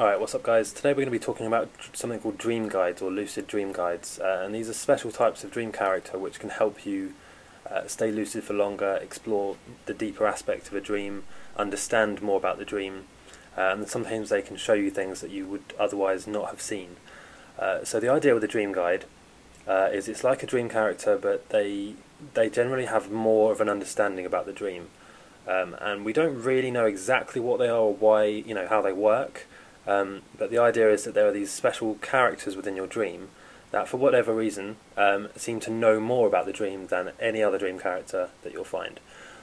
Alright, what's up guys? Today we're going to be talking about something called dream guides or lucid dream guides, and these are special types of dream character which can help you stay lucid for longer, explore the deeper aspects of a dream, understand more about the dream, and sometimes they can show you things that you would otherwise not have seen. So the idea with a dream guide is it's like a dream character, but they generally have more of an understanding about the dream, and we don't really know exactly what they are or why, how they work. But the idea is that there are these special characters within your dream that, for whatever reason, seem to know more about the dream than any other dream character that you'll find.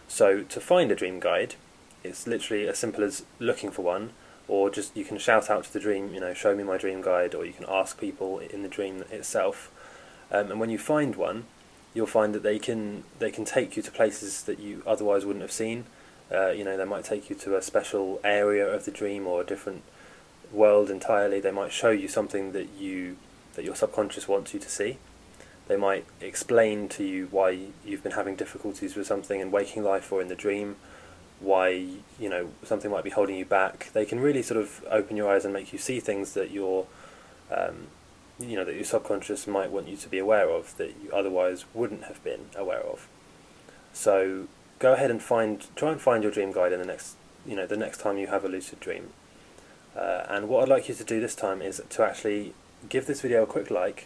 So to find a dream guide, it's literally as simple as looking for one, or just you can shout out to the dream, show me my dream guide, or you can ask people in the dream itself. And when you find one, you'll find that they can take you to places that you otherwise wouldn't have seen. They might take you to a special area of the dream or a different world entirely. They might show you something that your subconscious wants you to see. They might explain to you why you've been having difficulties with something in waking life or in the dream, why something might be holding you back. They can really sort of open your eyes and make you see things that your subconscious might want you to be aware of that you otherwise wouldn't have been aware of. So go ahead and try and find your dream guide in the next time you have a lucid dream. And what I'd like you to do this time is to actually give this video a quick like,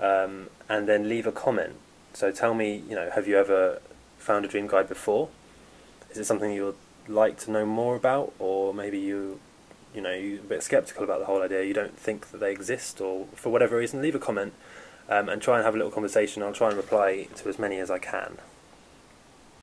and then leave a comment. So tell me, have you ever found a dream guide before? Is it something you would like to know more about, or maybe you're a bit sceptical about the whole idea? You don't think that they exist, or for whatever reason, leave a comment and try and have a little conversation. I'll try and reply to as many as I can.